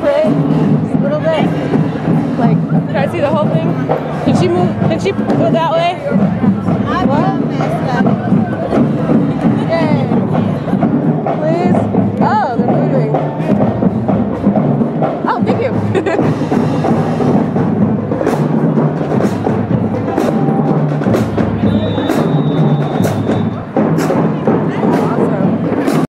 play a little bit? Like, can I see the whole thing? Can she move? Can she go that way? What?